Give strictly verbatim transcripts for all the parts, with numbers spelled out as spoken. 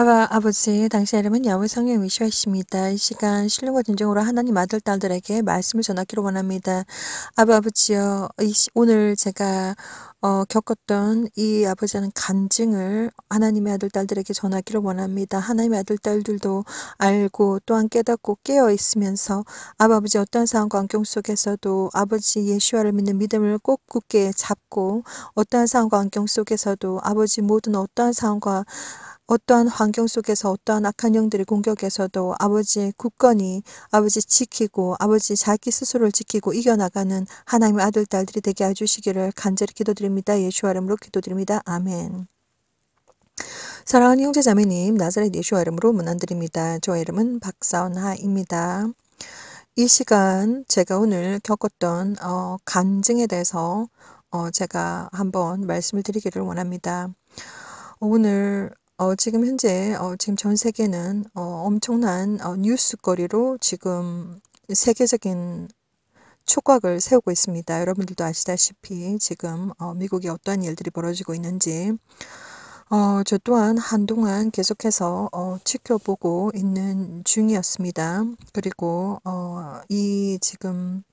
아바 아버지, 당신의 이름은 여호와 성령 위시하십니다. 이 시간 신령과 진정으로 하나님 아들 딸들에게 말씀을 전하기로 원합니다. 아바 아버지여, 이 시, 오늘 제가 어, 겪었던 이 아버지 하는 간증을 하나님의 아들 딸들에게 전하기를 원합니다. 하나님의 아들 딸들도 알고 또한 깨닫고 깨어 있으면서 아버지 어떠한 상황과 환경 속에서도 아버지 예수와를 믿는 믿음을 꼭 굳게 잡고, 어떠한 상황과 환경 속에서도 아버지 모든 어떠한 상황과 어떠한 환경 속에서 어떠한 악한 영들의 공격에서도 아버지 굳건히 아버지 지키고 아버지 자기 스스로를 지키고 이겨나가는 하나님의 아들 딸들이 되게 해주시기를 간절히 기도드립니다. 예수와 이름으로 기도드립니다. 아멘. 사랑하는 형제자매님, 나사렛 예수와 이름으로 문안드립니다. 저의 이름은 박사원하입니다. 이 시간 제가 오늘 겪었던 어, 간증에 대해서 어, 제가 한번 말씀을 드리기를 원합니다. 오늘 어, 지금 현재 어, 지금 전 세계는 어, 엄청난 어, 뉴스거리로 지금 세계적인 촉각을 세우고 있습니다. 여러분들도 아시다시피 지금 어, 미국에 어떠한 일들이 벌어지고 있는지 어, 저 또한 한동안 계속해서 어, 지켜보고 있는 중이었습니다. 그리고 어, 이 지금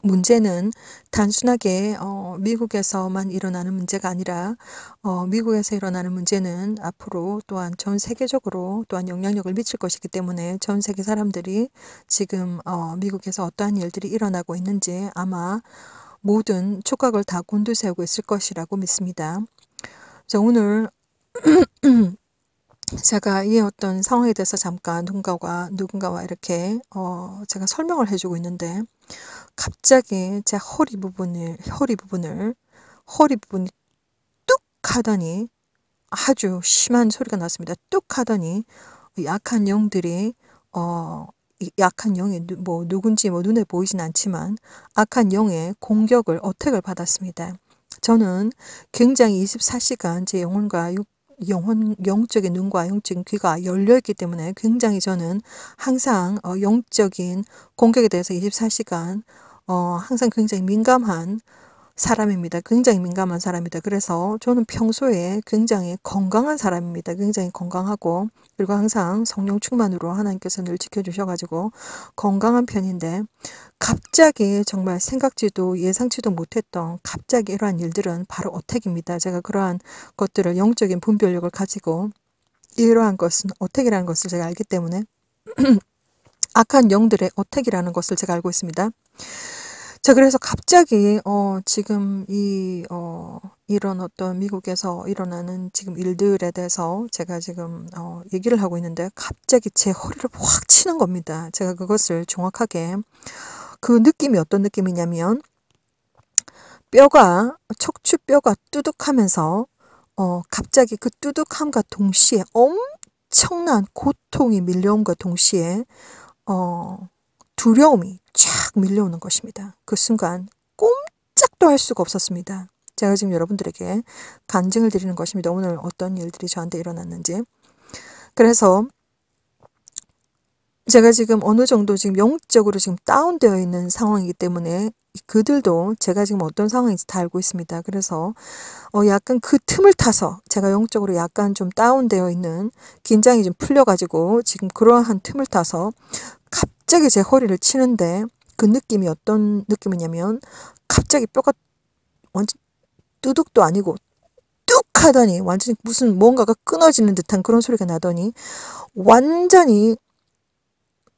문제는 단순하게 어, 미국에서만 일어나는 문제가 아니라 어, 미국에서 일어나는 문제는 앞으로 또한 전 세계적으로 또한 영향력을 미칠 것이기 때문에 전 세계 사람들이 지금 어, 미국에서 어떠한 일들이 일어나고 있는지 아마 모든 촉각을 다 곤두세우고 있을 것이라고 믿습니다. 자, 오늘 제가 이 어떤 상황에 대해서 잠깐 누군가와 누군가와 이렇게 어, 제가 설명을 해주고 있는데 갑자기 제 허리 부분을 허리 부분을 허리 부분이 뚝 하더니 아주 심한 소리가 났습니다. 뚝 하더니 약한 영들이 어 약한 영이 뭐 누군지 뭐 눈에 보이진 않지만 악한 영의 공격을 어택을 받았습니다. 저는 굉장히 이십사 시간 제 영혼과 육 영혼, 영적인 눈과 영적인 귀가 열려있기 때문에 굉장히 저는 항상 어, 영적인 공격에 대해서 이십사 시간 어, 항상 굉장히 민감한 사람입니다. 굉장히 민감한 사람이다. 그래서 저는 평소에 굉장히 건강한 사람입니다. 굉장히 건강하고 그리고 항상 성령 충만으로 하나님께서 늘 지켜주셔가지고 건강한 편인데 갑자기 정말 생각지도 예상치도 못했던 갑자기 이러한 일들은 바로 어택입니다. 제가 그러한 것들을 영적인 분별력을 가지고 이러한 것은 어택이라는 것을 제가 알기 때문에 악한 영들의 어택이라는 것을 제가 알고 있습니다. 자, 그래서 갑자기 어 지금 이 어 이런 어떤 미국에서 일어나는 지금 일들에 대해서 제가 지금 어 얘기를 하고 있는데 갑자기 제 허리를 확 치는 겁니다. 제가 그것을 정확하게 그 느낌이 어떤 느낌이냐면 뼈가 척추뼈가 뚜둑하면서 어 갑자기 그 뚜둑함과 동시에 엄청난 고통이 밀려온과 동시에 어 두려움이 쫙 밀려오는 것입니다. 그 순간 꼼짝도 할 수가 없었습니다. 제가 지금 여러분들에게 간증을 드리는 것입니다. 오늘 어떤 일들이 저한테 일어났는지. 그래서 제가 지금 어느 정도 지금 영적으로 지금 다운되어 있는 상황이기 때문에 그들도 제가 지금 어떤 상황인지 다 알고 있습니다. 그래서 어 약간 그 틈을 타서 제가 영적으로 약간 좀 다운되어 있는 긴장이 좀 풀려가지고 지금 그러한 틈을 타서 갑자기 제 허리를 치는데 그 느낌이 어떤 느낌이냐면 갑자기 뼈가 완전 뚜둑도 아니고 뚝 하더니 완전히 무슨 뭔가가 끊어지는 듯한 그런 소리가 나더니 완전히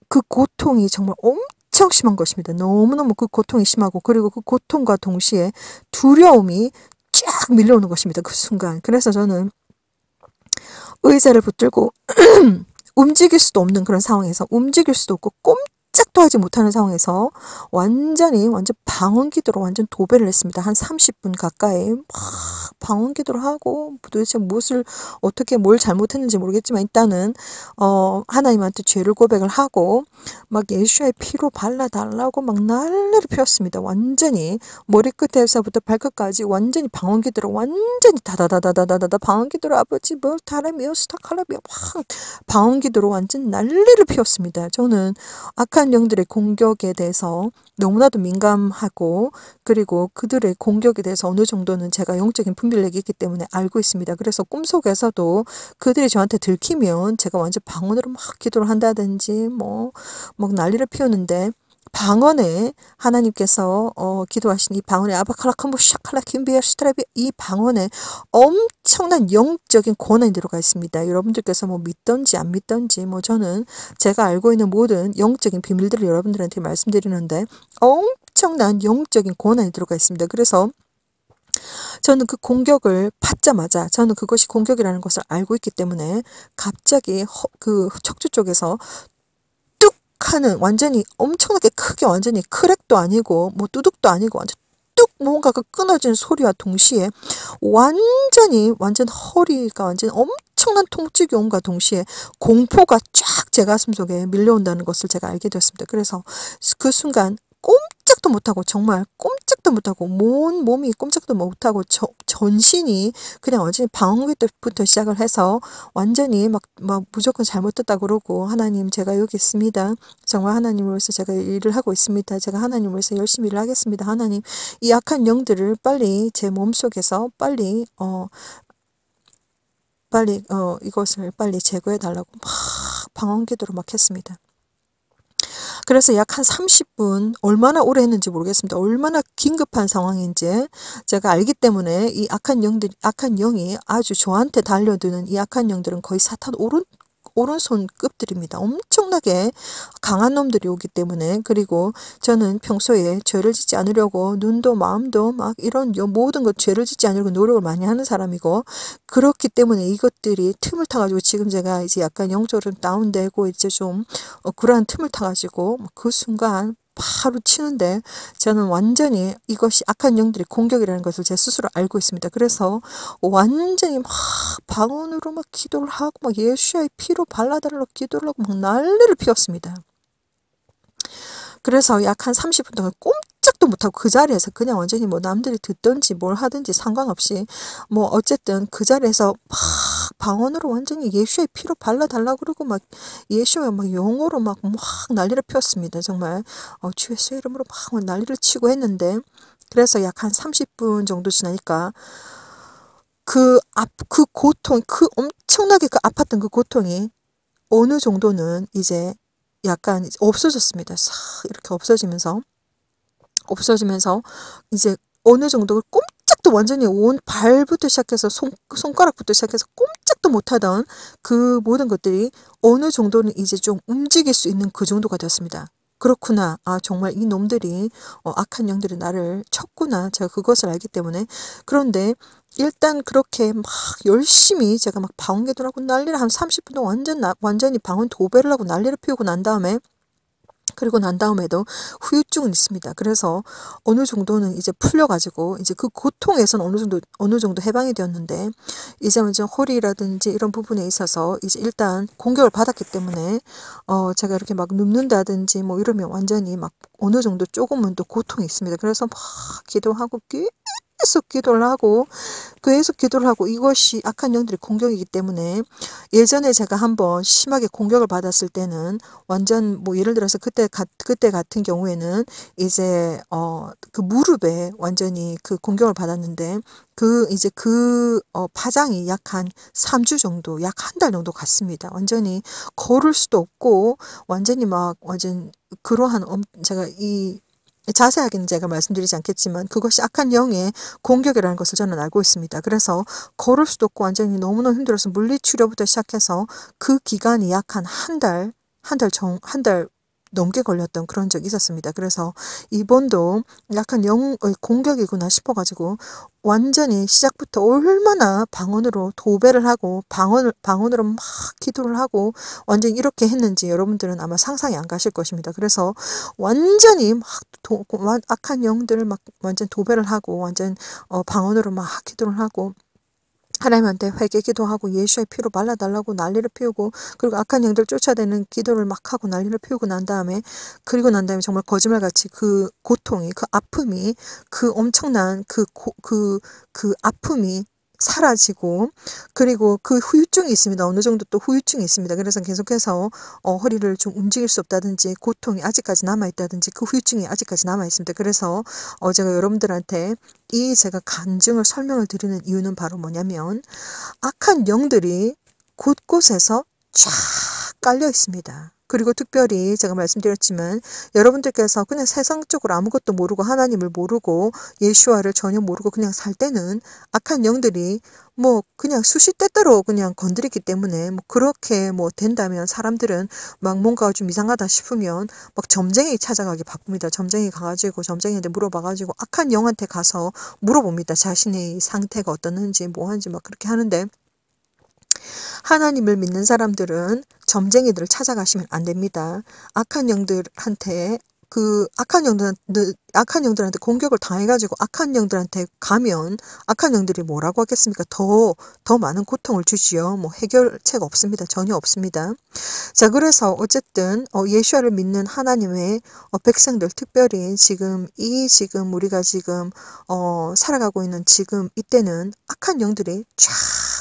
그 고통이 정말 엄청 엄청 심한 것입니다. 너무너무 그 고통이 심하고 그리고 그 고통과 동시에 두려움이 쫙 밀려오는 것입니다. 그 순간. 그래서 저는 의자를 붙들고 움직일 수도 없는 그런 상황에서 움직일 수도 없고 꼼짝도 하지 못하는 상황에서 완전히 완전 방언기도로 완전 도배를 했습니다. 한 삼십 분 가까이 막 방언기도를 하고 도대체 무엇을 어떻게 뭘 잘못했는지 모르겠지만 일단은 어 하나님한테 죄를 고백을 하고 막 예수의 피로 발라달라고 막 난리를 피웠습니다. 완전히 머리끝에서부터 발끝까지 완전히 방언기도로 완전히 다다다다다다다 방언기도로 아버지 뭘 다람이요 스타칼라비요 막 방언기도로 완전 난리를 피웠습니다. 저는 아까 악한 영들의 공격에 대해서 너무나도 민감하고 그리고 그들의 공격에 대해서 어느 정도는 제가 영적인 분별력이 있기 때문에 알고 있습니다. 그래서 꿈속에서도 그들이 저한테 들키면 제가 완전 방언으로 막 기도를 한다든지 뭐 막 난리를 피우는데 방언에 하나님께서 어, 기도하신 이 방언에 아바칼라캄보 샤칼라 김비아 스트라비 이 방언에 엄청난 영적인 권한이 들어가 있습니다. 여러분들께서 뭐 믿던지 안 믿던지 뭐 저는 제가 알고 있는 모든 영적인 비밀들을 여러분들한테 말씀드리는데 엄청난 영적인 권한이 들어가 있습니다. 그래서 저는 그 공격을 받자마자 저는 그것이 공격이라는 것을 알고 있기 때문에 갑자기 허, 그 척추 쪽에서 하는 완전히 엄청나게 크게 완전히 크랙도 아니고 뭐 뚜둑도 아니고 완전 뚝 뭔가가 끊어진 소리와 동시에 완전히 완전 허리가 완전 엄청난 통증이 온과 동시에 공포가 쫙 제 가슴 속에 밀려온다는 것을 제가 알게 되었습니다. 그래서 그 순간 꼼짝도 못하고 정말 꼼짝도 못하고 몸, 몸이 꼼짝도 못하고 저, 전신이 그냥 완전히 방언기도부터 시작을 해서 완전히 막, 막 무조건 잘못됐다 그러고 하나님 제가 여기 있습니다. 정말 하나님으로서 제가 일을 하고 있습니다. 제가 하나님으로서 열심히 일을 하겠습니다. 하나님 이 악한 영들을 빨리 제 몸속에서 빨리 어 빨리 어 이것을 빨리 제거해달라고 막 방언기도로 막 했습니다. 그래서 약 한 삼십 분 얼마나 오래 했는지 모르겠습니다. 얼마나 긴급한 상황인지 제가 알기 때문에 이 악한 영들, 악한 영이 아주 저한테 달려드는 이 악한 영들은 거의 사탄 오른 오른손급들입니다. 엄청나게 강한 놈들이 오기 때문에 그리고 저는 평소에 죄를 짓지 않으려고 눈도 마음도 막 이런 모든 것 죄를 짓지 않으려고 노력을 많이 하는 사람이고 그렇기 때문에 이것들이 틈을 타가지고 지금 제가 이제 약간 영적으로 다운되고 이제 좀 그러한 틈을 타가지고 그 순간 바로 치는데 저는 완전히 이것이 악한 영들의 공격이라는 것을 제 스스로 알고 있습니다. 그래서 완전히 막 방언으로 막 기도를 하고 막 예수의 피로 발라달라고 기도를 하고 막 난리를 피웠습니다. 그래서 약 한 삼십 분 동안 꼼짝도 못하고 그 자리에서 그냥 완전히 뭐 남들이 듣든지 뭘 하든지 상관없이 뭐 어쨌든 그 자리에서 막 방언으로 완전히 예수의 피로 발라달라고 그러고 막 예수의 막 용어로 막 막 난리를 피웠습니다. 정말 어, 주 예수의 이름으로 막 난리를 치고 했는데 그래서 약 한 삼십 분 정도 지나니까 그 앞, 그 고통, 그 엄청나게 그 아팠던 그 고통이 어느 정도는 이제 약간 없어졌습니다. 싹 이렇게 없어지면서 없어지면서 이제 어느 정도 꼼짝도 완전히 온 발부터 시작해서 손, 손가락부터 시작해서 꼼짝도 못하던 그 모든 것들이 어느 정도는 이제 좀 움직일 수 있는 그 정도가 되었습니다. 그렇구나. 아 정말 이 놈들이 어, 악한 영들이 나를 쳤구나. 제가 그것을 알기 때문에 그런데 일단 그렇게 막 열심히 제가 막 방언 기도를 하고 난리를 한 삼십 분 동안 완전 나, 완전히 방언 도배를 하고 난리를 피우고 난 다음에 그리고 난 다음에도 후유증은 있습니다. 그래서 어느 정도는 이제 풀려가지고 이제 그 고통에서는 어느 정도 어느 정도 해방이 되었는데 이제 먼저 허리라든지 이런 부분에 있어서 이제 일단 공격을 받았기 때문에 어 제가 이렇게 막 눕는다든지 뭐 이러면 완전히 막 어느 정도 조금은 또 고통이 있습니다. 그래서 막 기도하고 계속 기도를 하고 계속 기도를 하고 이것이 악한 영들의 공격이기 때문에 예전에 제가 한번 심하게 공격을 받았을 때는 완전 뭐 예를 들어서 그때 가, 그때 같은 경우에는 이제 어 그 무릎에 완전히 그 공격을 받았는데 그 이제 그 어 파장이 약 한 삼 주 정도 약 한 달 정도 갔습니다. 완전히 걸을 수도 없고 완전히 막 완전 그러한 엄, 제가 이 자세하게는 제가 말씀드리지 않겠지만 그것이 악한 영의 공격이라는 것을 저는 알고 있습니다. 그래서 걸을 수도 없고 완전히 너무너무 힘들어서 물리치료부터 시작해서 그 기간이 약 한 한 달, 한 달 정, 한 달 넘게 걸렸던 그런 적이 있었습니다. 그래서 이번도 약간 영의 공격이구나 싶어가지고 완전히 시작부터 얼마나 방언으로 도배를 하고 방언을, 방언으로 막 기도를 하고 완전히 이렇게 했는지 여러분들은 아마 상상이 안 가실 것입니다. 그래서 완전히 막 도, 악한 영들을 막 완전 도배를 하고 완전 어, 방언으로 막 기도를 하고 하나님한테 회개 기도하고 예수의 피로 발라달라고 난리를 피우고 그리고 악한 영들 쫓아대는 기도를 막 하고 난리를 피우고 난 다음에 그리고 난 다음에 정말 거짓말같이 그 고통이 그 아픔이 그 엄청난 그, 고, 그, 그 아픔이 사라지고, 그리고 그 후유증이 있습니다. 어느 정도 또 후유증이 있습니다. 그래서 계속해서 어, 허리를 좀 움직일 수 없다든지 고통이 아직까지 남아있다든지 그 후유증이 아직까지 남아있습니다. 그래서 어, 제가 여러분들한테 이 제가 간증을 설명을 드리는 이유는 바로 뭐냐면 악한 영들이 곳곳에서 쫙 깔려 있습니다. 그리고 특별히 제가 말씀드렸지만 여러분들께서 그냥 세상적으로 아무것도 모르고 하나님을 모르고 예수와를 전혀 모르고 그냥 살 때는 악한 영들이 뭐 그냥 수시 때때로 그냥 건드리기 때문에 뭐 그렇게 뭐 된다면 사람들은 막 뭔가 좀 이상하다 싶으면 막 점쟁이 찾아가기 바쁩니다. 점쟁이 가가지고 점쟁이한테 물어봐가지고 악한 영한테 가서 물어봅니다. 자신의 상태가 어떻는지 뭐한지 막 그렇게 하는데, 하나님을 믿는 사람들은 점쟁이들을 찾아가시면 안 됩니다. 악한 영들한테 그 악한 영들한테 악한 영들한테 공격을 당해가지고 악한 영들한테 가면 악한 영들이 뭐라고 하겠습니까? 더, 더 많은 고통을 주지요. 뭐 해결책 없습니다. 전혀 없습니다. 자, 그래서 어쨌든 어, 예수아를 믿는 하나님의 어, 백성들, 특별히 지금 이 지금 우리가 지금 어, 살아가고 있는 지금 이때는 악한 영들이 쫙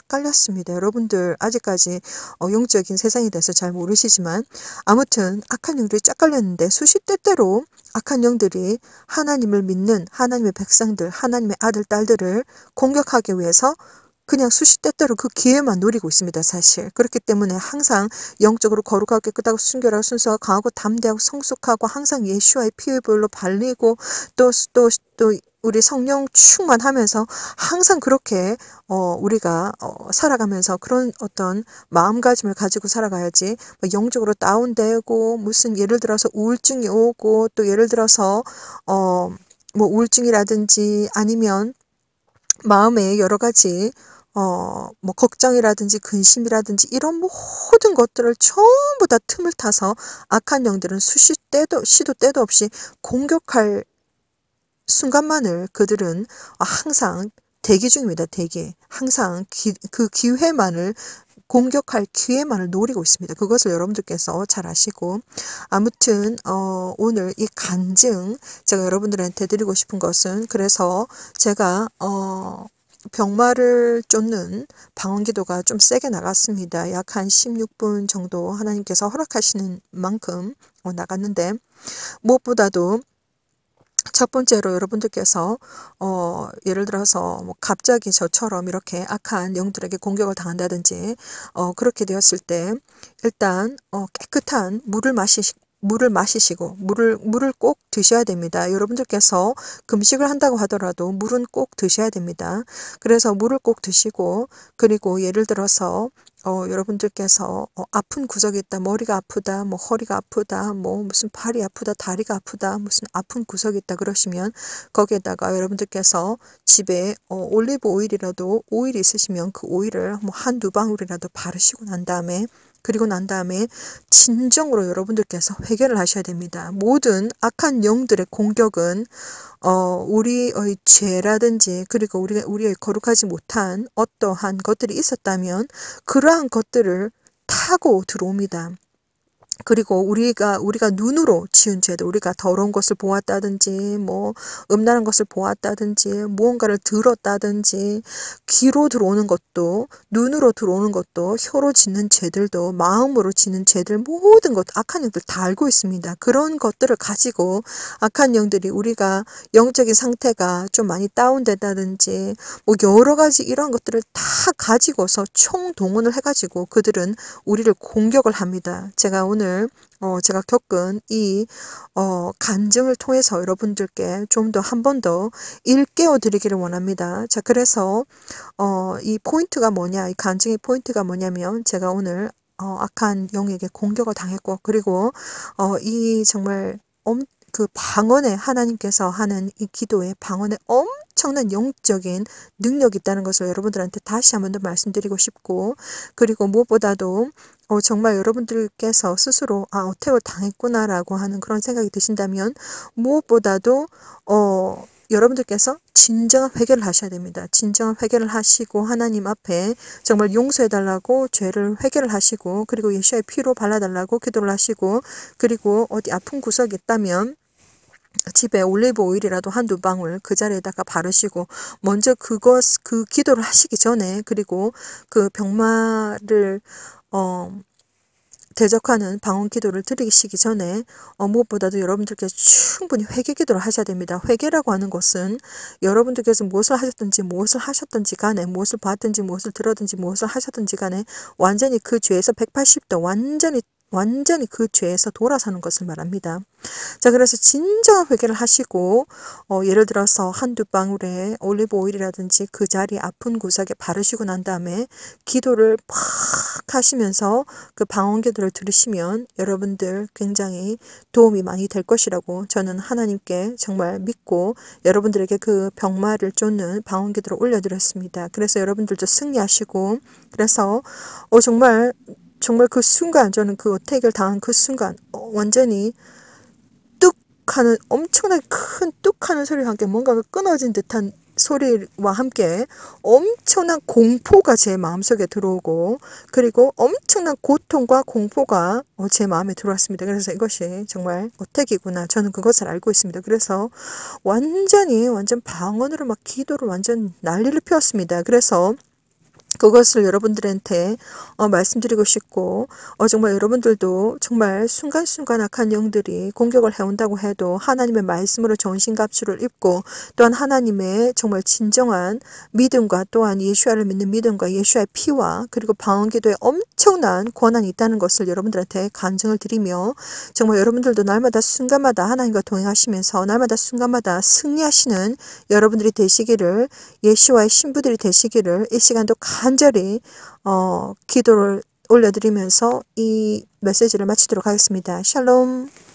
깔렸습니다. 여러분들 아직까지 어, 영적인 세상에 대해서 잘 모르시지만 아무튼 악한 영들이 쫙 깔렸는데 수시 때때로 악한 영들이 하나님을 믿는 하나님의 백성들, 하나님의 아들, 딸들을 공격하기 위해서 그냥 수시 때때로 그 기회만 노리고 있습니다. 사실 그렇기 때문에 항상 영적으로 거룩하고 깨끗하고 순결하고 순수하고 강하고 담대하고 성숙하고 항상 예수와의 피부로 발리고 또 또 또 우리 성령 충만하면서 항상 그렇게 어, 우리가 어, 살아가면서 그런 어떤 마음가짐을 가지고 살아가야지, 영적으로 다운되고 무슨 예를 들어서 우울증이 오고 또 예를 들어서 어, 뭐 우울증이라든지 아니면 마음에 여러 가지 어, 뭐 걱정이라든지 근심이라든지 이런 모든 것들을 전부 다 틈을 타서 악한 영들은 수시 때도 시도 때도 없이 공격할 순간만을 그들은 항상 대기 중입니다. 대기. 항상 기, 그 기회만을 공격할 기회만을 노리고 있습니다. 그것을 여러분들께서 잘 아시고, 아무튼 어, 오늘 이 간증 제가 여러분들한테 드리고 싶은 것은, 그래서 제가 어, 병마를 쫓는 방언기도가 좀 세게 나갔습니다. 약 한 십육 분 정도 하나님께서 허락하시는 만큼 어, 나갔는데, 무엇보다도 첫 번째로 여러분들께서 어, 예를 들어서 뭐 갑자기 저처럼 이렇게 악한 영들에게 공격을 당한다든지 어, 그렇게 되었을 때 일단 어, 깨끗한 물을 마시시 물을 마시시고 물을 물을 꼭 드셔야 됩니다. 여러분들께서 금식을 한다고 하더라도 물은 꼭 드셔야 됩니다. 그래서 물을 꼭 드시고, 그리고 예를 들어서 어, 여러분들께서 어, 아픈 구석이 있다, 머리가 아프다, 뭐 허리가 아프다, 뭐 무슨 팔이 아프다, 다리가 아프다, 무슨 아픈 구석이 있다 그러시면 거기에다가 여러분들께서 집에 어, 올리브 오일이라도 오일이 있으시면 그 오일을 뭐 한두 방울이라도 바르시고 난 다음에 그리고 난 다음에 진정으로 여러분들께서 회개를 하셔야 됩니다. 모든 악한 영들의 공격은 어, 우리의 죄라든지 그리고 우리가 우리의 거룩하지 못한 어떠한 것들이 있었다면 그러한 것들을 타고 들어옵니다. 그리고 우리가 우리가 눈으로 지은 죄도, 우리가 더러운 것을 보았다든지 뭐 음란한 것을 보았다든지 무언가를 들었다든지, 귀로 들어오는 것도 눈으로 들어오는 것도 혀로 짓는 죄들도 마음으로 짓는 죄들 모든 것 악한 영들 다 알고 있습니다. 그런 것들을 가지고 악한 영들이 우리가 영적인 상태가 좀 많이 다운된다든지 뭐 여러 가지 이런 것들을 다 가지고서 총동원을 해가지고 그들은 우리를 공격을 합니다. 제가 오늘 어, 제가 겪은 이 어, 간증을 통해서 여러분들께 좀 더 한 번 더 일깨워 드리기를 원합니다. 자, 그래서 어, 이 포인트가 뭐냐, 이 간증의 포인트가 뭐냐면 제가 오늘 어, 악한 영에게 공격을 당했고, 그리고 어, 이 정말 엄, 그 방언에 하나님께서 하는 이 기도에 방언에 엄청난 영적인 능력이 있다는 것을 여러분들한테 다시 한 번 더 말씀드리고 싶고, 그리고 무엇보다도 어, 정말 여러분들께서 스스로 아, 어택을 당했구나라고 하는 그런 생각이 드신다면 무엇보다도 어, 여러분들께서 진정한 회개를 하셔야 됩니다. 진정한 회개를 하시고 하나님 앞에 정말 용서해달라고 죄를 회개를 하시고, 그리고 예수의 피로 발라달라고 기도를 하시고, 그리고 어디 아픈 구석이 있다면 집에 올리브 오일이라도 한두 방울 그 자리에다가 바르시고 먼저 그것 그 기도를 하시기 전에, 그리고 그 병마를 어 대적하는 방언기도를 드리시기 전에 어, 무엇보다도 여러분들께서 충분히 회개기도를 하셔야 됩니다. 회개라고 하는 것은 여러분들께서 무엇을 하셨든지 무엇을 하셨든지 간에, 무엇을 봤든지 무엇을 들었든지 무엇을 하셨든지 간에 완전히 그 죄에서 백팔십 도 완전히 완전히 그 죄에서 돌아서는 것을 말합니다. 자, 그래서 진정한 회개를 하시고 어, 예를 들어서 한두 방울의 올리브 오일이라든지 그 자리 아픈 구석에 바르시고 난 다음에 기도를 팍 하시면서 그 방언기도를 들으시면 여러분들 굉장히 도움이 많이 될 것이라고 저는 하나님께 정말 믿고 여러분들에게 그 병마를 쫓는 방언기도를 올려드렸습니다. 그래서 여러분들도 승리하시고, 그래서 어, 정말 정말 그 순간, 저는 그 어택을 당한 그 순간 어, 완전히 뚝 하는, 엄청나게 큰 뚝 하는 소리와 함께 뭔가가 끊어진 듯한 소리와 함께 엄청난 공포가 제 마음속에 들어오고, 그리고 엄청난 고통과 공포가 어, 제 마음에 들어왔습니다. 그래서 이것이 정말 어택이구나, 저는 그것을 알고 있습니다. 그래서 완전히 완전 방언으로 막 기도를 완전 난리를 피웠습니다. 그래서 그것을 여러분들한테 어, 말씀드리고 싶고, 어, 정말 여러분들도 정말 순간순간 악한 영들이 공격을 해온다고 해도 하나님의 말씀으로 전신갑주를 입고, 또한 하나님의 정말 진정한 믿음과, 또한 예수야를 믿는 믿음과 예수야의 피와, 그리고 방언기도에 엄청난 권한이 있다는 것을 여러분들한테 간증을 드리며, 정말 여러분들도 날마다 순간마다 하나님과 동행하시면서 날마다 순간마다 승리하시는 여러분들이 되시기를, 예수야의 신부들이 되시기를 이 시간도 간절히 어, 기도를 올려드리면서 이 메시지를 마치도록 하겠습니다. 샬롬.